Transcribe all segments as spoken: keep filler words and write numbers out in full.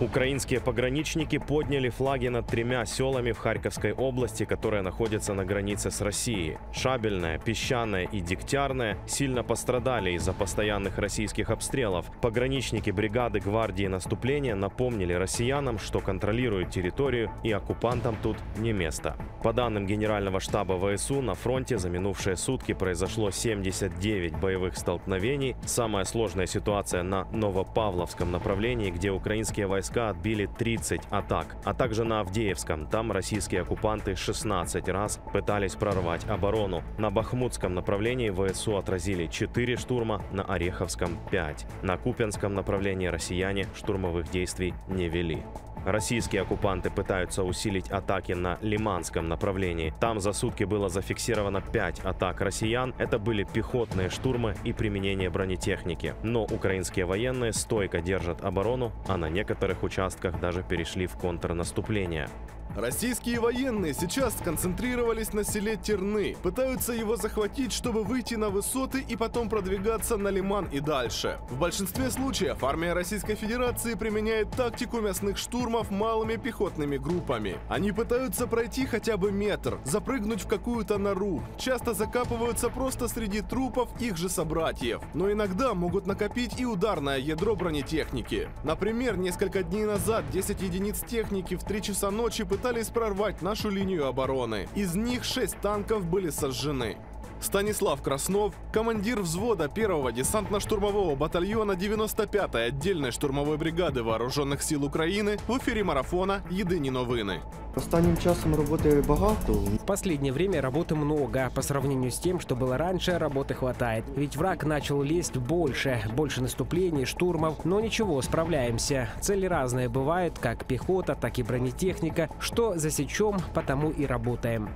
Украинские пограничники подняли флаги над тремя селами в Харьковской области, которые находятся на границе с Россией. Шабельное, Песчаное и Дегтярное сильно пострадали из-за постоянных российских обстрелов. Пограничники бригады гвардии наступления напомнили россиянам, что контролируют территорию и оккупантам тут не место. По данным Генерального штаба ВСУ, на фронте за минувшие сутки произошло семьдесят девять боевых столкновений. Самая сложная ситуация на Новопавловском направлении, где украинские войска отбили тридцать атак, а также на Авдеевском. Там российские оккупанты шестнадцать раз пытались прорвать оборону. На Бахмутском направлении ВСУ отразили четыре штурма, на Ореховском – пять. На Купянском направлении россияне штурмовых действий не вели. Российские оккупанты пытаются усилить атаки на Лиманском направлении. Там за сутки было зафиксировано пять атак россиян. Это были пехотные штурмы и применение бронетехники. Но украинские военные стойко держат оборону, а на некоторых участках даже перешли в контрнаступление. Российские военные сейчас сконцентрировались на селе Терны. Пытаются его захватить, чтобы выйти на высоты и потом продвигаться на Лиман и дальше. В большинстве случаев армия Российской Федерации применяет тактику мясных штурмов малыми пехотными группами. Они пытаются пройти хотя бы метр, запрыгнуть в какую-то нору. Часто закапываются просто среди трупов их же собратьев. Но иногда могут накопить и ударное ядро бронетехники. Например, несколько дней назад десять единиц техники в три часа ночи пытались пытались прорвать нашу линию обороны. Из них шесть танков были сожжены. Станислав Краснов, командир взвода первого десантно-штурмового батальона девяносто пятой отдельной штурмовой бригады Вооруженных сил Украины, в эфире марафона «Едині новини». Останнім часом работы багато. В последнее время работы много. По сравнению с тем, что было раньше, работы хватает. Ведь враг начал лезть больше. Больше наступлений, штурмов. Но ничего, справляемся. Цели разные бывают, как пехота, так и бронетехника. Что засечем, потому и работаем.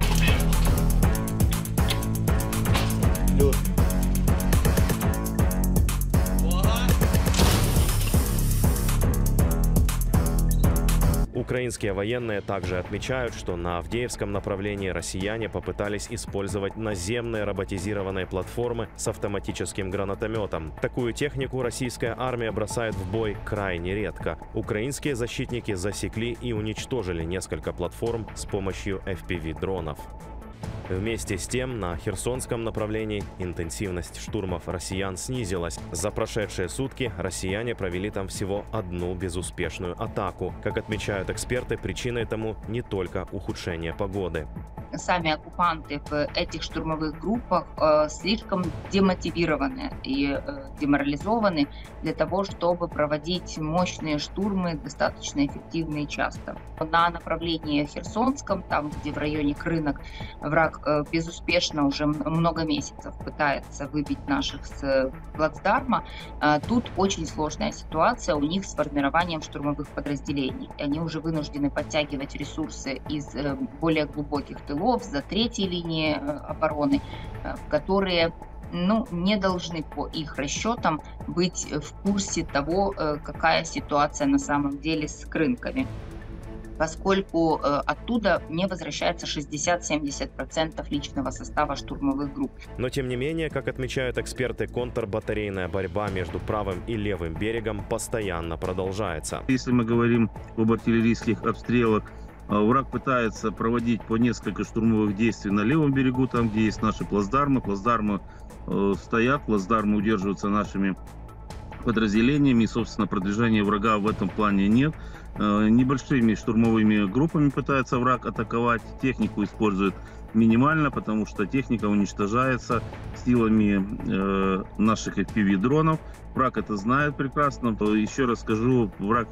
Украинские военные также отмечают, что на Авдеевском направлении россияне попытались использовать наземные роботизированные платформы с автоматическим гранатометом. Такую технику российская армия бросает в бой крайне редко. Украинские защитники засекли и уничтожили несколько платформ с помощью эф пи ви-дронов. Вместе с тем, на Херсонском направлении интенсивность штурмов россиян снизилась. За прошедшие сутки россияне провели там всего одну безуспешную атаку. Как отмечают эксперты, причиной тому не только ухудшение погоды. Сами оккупанты в этих штурмовых группах э, слишком демотивированы и э, деморализованы для того, чтобы проводить мощные штурмы, достаточно эффективные часто. На направлении Херсонском, там где в районе Крынок, враг э, безуспешно уже много месяцев пытается выбить наших с плацдарма. Э, тут очень сложная ситуация у них с формированием штурмовых подразделений. Они уже вынуждены подтягивать ресурсы из э, более глубоких тылов, за третьей линии обороны, которые, ну, не должны по их расчетам быть в курсе того, какая ситуация на самом деле с крынками, поскольку оттуда не возвращается шестьдесят-семьдесят процентов личного состава штурмовых групп. Но тем не менее, как отмечают эксперты, контрбатарейная борьба между правым и левым берегом постоянно продолжается. Если мы говорим об артиллерийских обстрелах, враг пытается проводить по несколько штурмовых действий на левом берегу, там, где есть наши плацдармы. Плацдармы э, стоят, плацдармы удерживаются нашими подразделениями. И, собственно, продвижения врага в этом плане нет. Э, небольшими штурмовыми группами пытается враг атаковать. Технику использует минимально, потому что техника уничтожается силами э, наших эф пи ви-дронов. Враг это знает прекрасно. Еще раз скажу, враг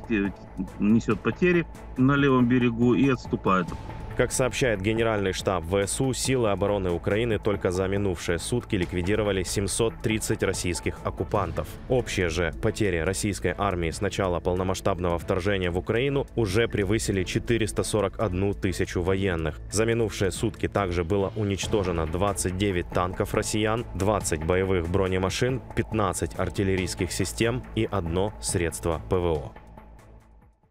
несет потери на левом берегу и отступает. Как сообщает Генеральный штаб ВСУ, силы обороны Украины только за минувшие сутки ликвидировали семьсот тридцать российских оккупантов. Общие же потери российской армии с начала полномасштабного вторжения в Украину уже превысили четыреста сорок одну тысячу военных. За минувшие сутки также было уничтожено двадцать девять танков россиян, двадцать боевых бронемашин, пятнадцать артиллерийских систем и одно средство ПВО.